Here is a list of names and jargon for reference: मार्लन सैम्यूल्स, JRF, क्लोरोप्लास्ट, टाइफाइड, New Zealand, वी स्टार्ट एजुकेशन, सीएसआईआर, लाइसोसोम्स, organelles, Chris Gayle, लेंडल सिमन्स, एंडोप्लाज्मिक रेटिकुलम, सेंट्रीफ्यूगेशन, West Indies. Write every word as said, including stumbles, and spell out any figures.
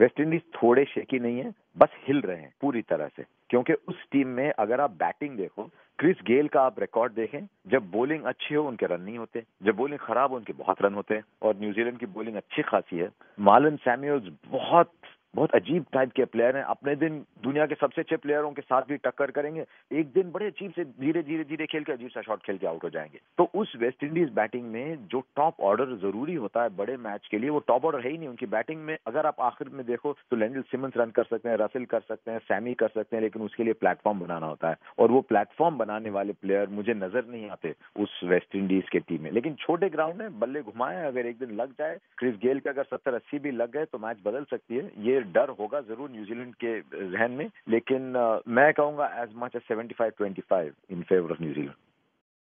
West Indies थोड़े shaky नहीं है, बस हिल रहे हैं पूरी तरह से, क्योंकि उस टीम में अगर आप बैटिंग देखो, क्रिस गेल का आप रिकॉर्ड देखें, जब बॉलिंग अच्छी हो उनके रन नहीं होते, जब बॉलिंग खराब हो उनके बहुत रन होते हैं, और न्यूजीलैंड की बॉलिंग अच्छी खासी है। मार्लन सैम्यूल्स बहुत बहुत अजीब टाइप के प्लेयर हैं, अपने दिन दुनिया के सबसे अच्छे प्लेयरों के साथ भी टक्कर करेंगे, एक दिन बड़े अजीब से धीरे धीरे धीरे खेल के अजीब सा शॉट खेल के आउट हो जाएंगे। तो उस वेस्ट इंडीज बैटिंग में जो टॉप ऑर्डर जरूरी होता है बड़े मैच के लिए, वो टॉप ऑर्डर है ही नहीं उनकी बैटिंग में। अगर आप आखिर में देखो तो लेंडल सिमन्स रन कर सकते हैं, रसेल कर सकते हैं, सैमी कर सकते हैं, लेकिन उसके लिए प्लेटफॉर्म बनाना होता है, और वो प्लेटफॉर्म बनाने वाले प्लेयर मुझे नजर नहीं आते उस वेस्ट इंडीज के टीम में। लेकिन छोटे ग्राउंड में बल्ले घुमाए, अगर एक दिन लग जाए, क्रिस गेल का अगर सत्तर अस्सी भी लग गए तो मैच बदल सकती है। ये डर होगा जरूर न्यूजीलैंड के जहन में, लेकिन मैं कहूंगा as much as seventy five twenty five in favour of New Zealand.